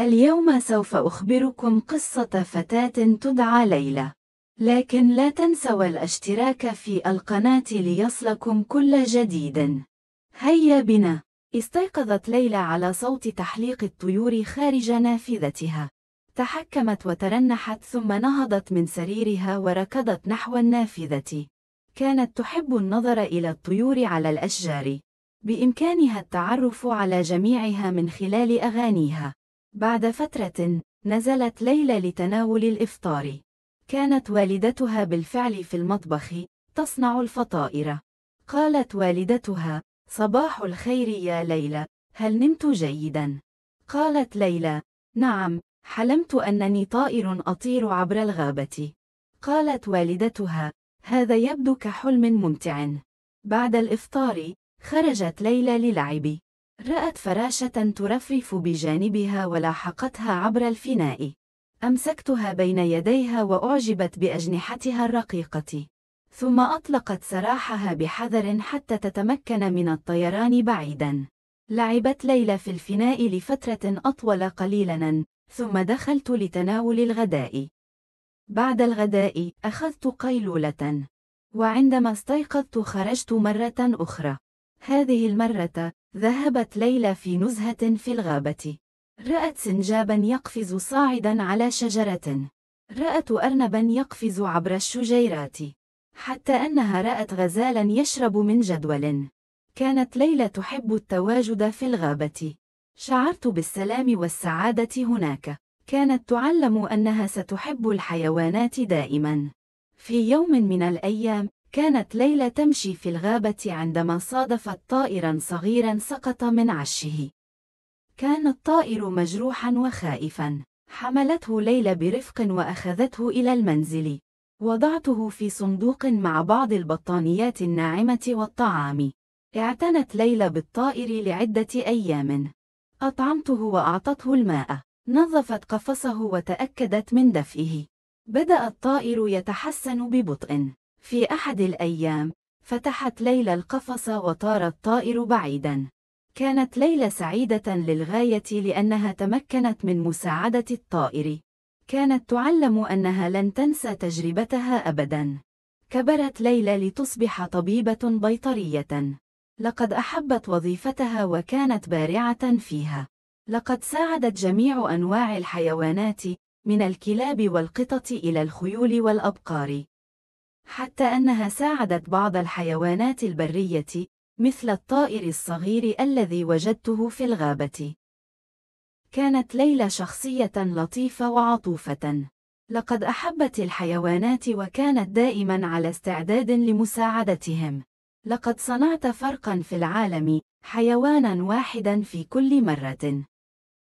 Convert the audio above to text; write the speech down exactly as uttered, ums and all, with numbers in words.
اليوم سوف أخبركم قصة فتاة تدعى ليلى، لكن لا تنسوا الاشتراك في القناة ليصلكم كل جديد. هيا بنا. استيقظت ليلى على صوت تحليق الطيور خارج نافذتها. تحكمت وترنحت ثم نهضت من سريرها وركضت نحو النافذة. كانت تحب النظر إلى الطيور على الأشجار. بإمكانها التعرف على جميعها من خلال أغانيها. بعد فترة، نزلت ليلى لتناول الإفطار. كانت والدتها بالفعل في المطبخ، تصنع الفطائر. قالت والدتها: صباح الخير يا ليلى، هل نمت جيداً؟ قالت ليلى: نعم، حلمت أنني طائر أطير عبر الغابة. قالت والدتها: هذا يبدو كحلم ممتع. بعد الإفطار، خرجت ليلى للعب. رأت فراشة ترفرف بجانبها ولاحقتها عبر الفناء. أمسكتها بين يديها وأعجبت بأجنحتها الرقيقة. ثم أطلقت سراحها بحذر حتى تتمكن من الطيران بعيداً. لعبت ليلى في الفناء لفترة أطول قليلاً، ثم دخلت لتناول الغداء. بعد الغداء، أخذت قيلولة. وعندما استيقظت خرجت مرة أخرى. هذه المرة، ذهبت ليلى في نزهة في الغابة. رأت سنجاباً يقفز صاعداً على شجرة. رأت أرنباً يقفز عبر الشجيرات. حتى أنها رأت غزالاً يشرب من جدول. كانت ليلى تحب التواجد في الغابة. شعرت بالسلام والسعادة هناك. كانت تعلم أنها ستحب الحيوانات دائماً. في يوم من الأيام، كانت ليلى تمشي في الغابة عندما صادفت طائراً صغيراً سقط من عشه. كان الطائر مجروحاً وخائفاً. حملته ليلى برفق وأخذته إلى المنزل. وضعته في صندوق مع بعض البطانيات الناعمة والطعام. اعتنت ليلى بالطائر لعدة أيام. أطعمته وأعطته الماء. نظفت قفصه وتأكدت من دفئه. بدأ الطائر يتحسن ببطء. في أحد الأيام، فتحت ليلى القفص وطار الطائر بعيداً. كانت ليلى سعيدة للغاية لأنها تمكنت من مساعدة الطائر. كانت تعلم أنها لن تنسى تجربتها أبداً. كبرت ليلى لتصبح طبيبة بيطرية. لقد أحبت وظيفتها وكانت بارعة فيها. لقد ساعدت جميع أنواع الحيوانات، من الكلاب والقطط إلى الخيول والأبقار. حتى أنها ساعدت بعض الحيوانات البرية، مثل الطائر الصغير الذي وجدته في الغابة. كانت ليلى شخصية لطيفة وعطوفة. لقد أحبت الحيوانات وكانت دائماً على استعداد لمساعدتهم. لقد صنعت فرقاً في العالم، حيواناً واحداً في كل مرة.